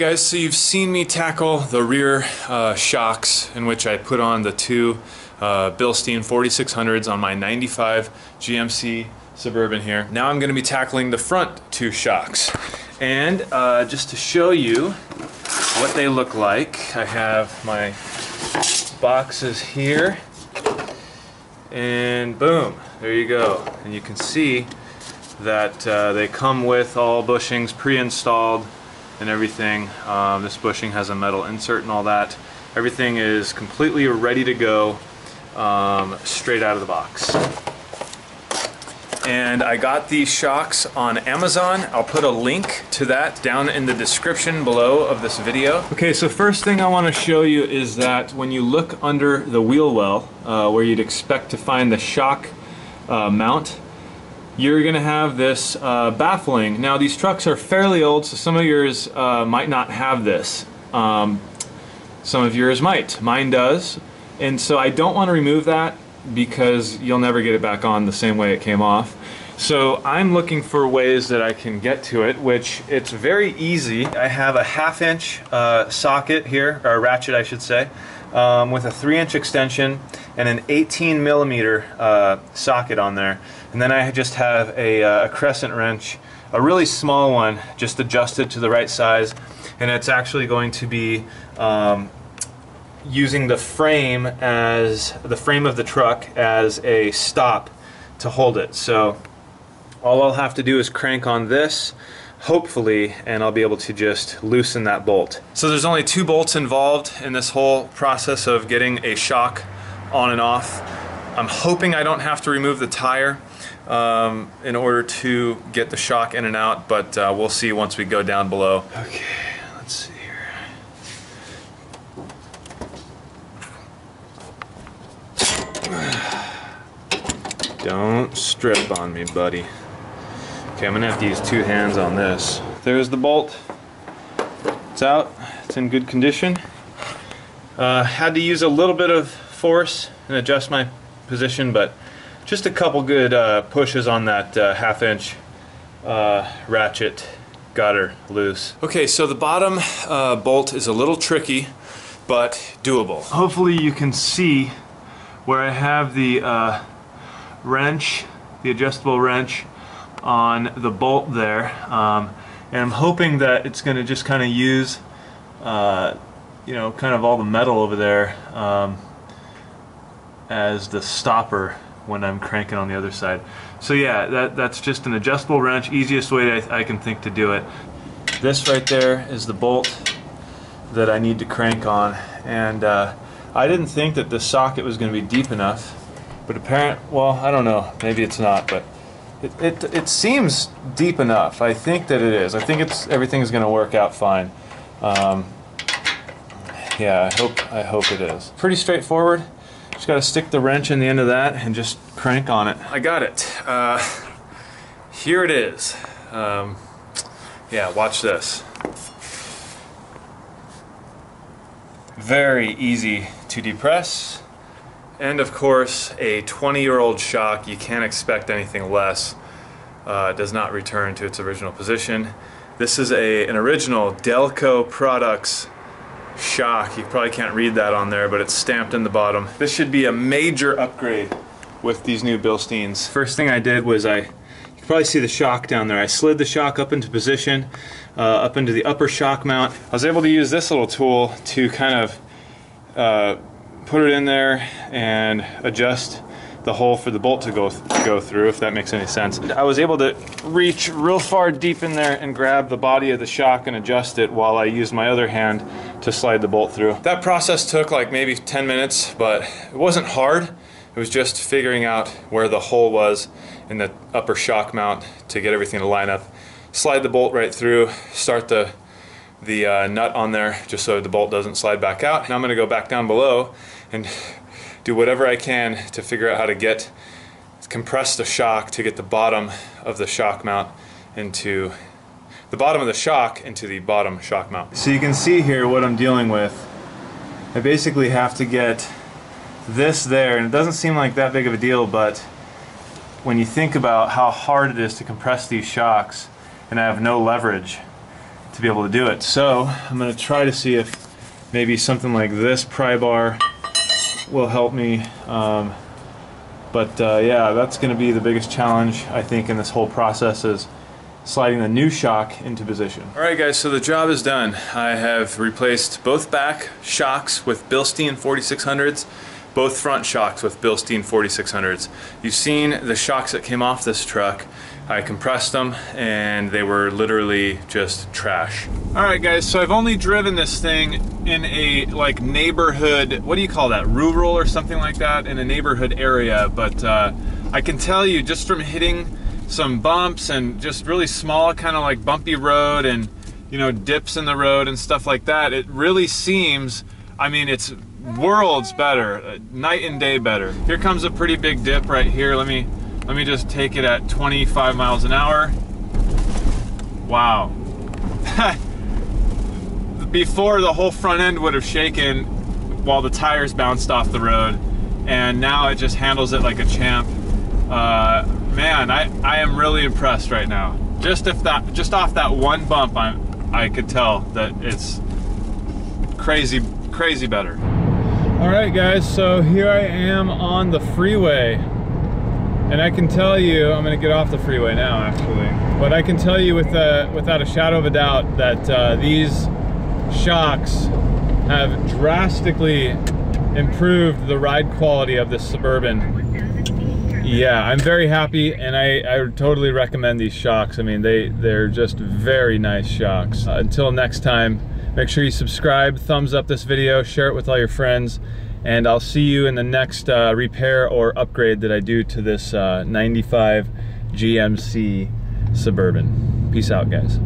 guys, so you've seen me tackle the rear shocks, in which I put on the two Bilstein 4600s on my 95 GMC Suburban here. Now I'm going to be tackling the front two shocks. And just to show you what they look like, I have my boxes here. And boom, there you go. And you can see that they come with all bushings pre-installed and everything. This bushing has a metal insert and all that. Everything is completely ready to go straight out of the box. And I got these shocks on Amazon. I'll put a link to that down in the description below of this video. Okay, so first thing I want to show you is that when you look under the wheel well, where you'd expect to find the shock mount, you're going to have this baffling. Now, these trucks are fairly old, so some of yours might not have this. Some of yours might. Mine does. And so I don't want to remove that because you'll never get it back on the same way it came off. So I'm looking for ways that I can get to it, which it's very easy. I have a 1/2 inch socket here, or ratchet I should say, with a 3-inch extension and an 18 millimeter socket on there. And then I just have a crescent wrench, a really small one, just adjusted to the right size. And it's actually going to be using the frame of the truck as a stop to hold it. So all I'll have to do is crank on this, hopefully, and I'll be able to just loosen that bolt. So there's only two bolts involved in this whole process of getting a shock on and off. I'm hoping I don't have to remove the tire in order to get the shock in and out, but we'll see once we go down below. Okay, let's see. Don't strip on me, buddy. Okay, I'm gonna have to use two hands on this. There's the bolt. It's out. It's in good condition. Had to use a little bit of force and adjust my position, but just a couple good pushes on that 1/2 inch ratchet got her loose. Okay, so the bottom bolt is a little tricky, but doable. Hopefully you can see where I have the wrench, the adjustable wrench on the bolt there, and I'm hoping that it's going to just kind of use you know, kind of all the metal over there as the stopper when I'm cranking on the other side. So yeah, that's just an adjustable wrench, easiest way that I can think to do it. This right there is the bolt that I need to crank on, and I didn't think that the socket was going to be deep enough. But well, I don't know, maybe it's not, but it seems deep enough. I think that it is. I think everything's going to work out fine. Yeah, I hope it is. Pretty straightforward. Just got to stick the wrench in the end of that and just crank on it. I got it. Here it is. Yeah, watch this. Very easy to depress. And of course, a 20-year-old shock, you can't expect anything less. Does not return to its original position. This is an original Delco Products shock. You probably can't read that on there, but it's stamped in the bottom. This should be a major upgrade with these new Bilsteins. First thing I did was you can probably see the shock down there. I slid the shock up into position, up into the upper shock mount. I was able to use this little tool to kind of put it in there and adjust the hole for the bolt to go through, if that makes any sense. I was able to reach real far deep in there and grab the body of the shock and adjust it while I used my other hand to slide the bolt through. That process took like maybe 10 minutes, but it wasn't hard. It was just figuring out where the hole was in the upper shock mount to get everything to line up. Slide the bolt right through, start the nut on there just so the bolt doesn't slide back out. Now I'm going to go back down below and do whatever I can to figure out how to compress the shock to get the bottom of the shock mount into the bottom of the shock into the bottom shock mount. So you can see here what I'm dealing with. I basically have to get this there, and it doesn't seem like that big of a deal, but when you think about how hard it is to compress these shocks and I have no leverage, to be able to do it. So I'm going to try to see if maybe something like this pry bar will help me. Yeah, that's going to be the biggest challenge, I think, in this whole process, is sliding the new shock into position. Alright guys, so the job is done. I have replaced both back shocks with Bilstein 4600s, both front shocks with Bilstein 4600s. You've seen the shocks that came off this truck. I compressed them and they were literally just trash. Alright guys, so I've only driven this thing in a like neighborhood, what do you call that, rural or something like that, in a neighborhood area, but I can tell you just from hitting some bumps and just really small kind of like bumpy road and, you know, dips in the road and stuff like that, it really seems, I mean, it's worlds better, night and day better. Here comes a pretty big dip right here. Let me just take it at 25 miles an hour. Wow. Before, the whole front end would have shaken while the tires bounced off the road, and now it just handles it like a champ. Man, I am really impressed right now. Just off that one bump, I could tell that it's crazy better. All right guys, so here I am on the freeway, and I can tell you, I'm gonna get off the freeway now actually, but I can tell you without a shadow of a doubt that these shocks have drastically improved the ride quality of this Suburban. Yeah, I'm very happy, and I totally recommend these shocks. I mean, they're just very nice shocks. Until next time, make sure you subscribe, thumbs up this video, share it with all your friends, and I'll see you in the next repair or upgrade that I do to this 95 GMC Suburban. Peace out, guys.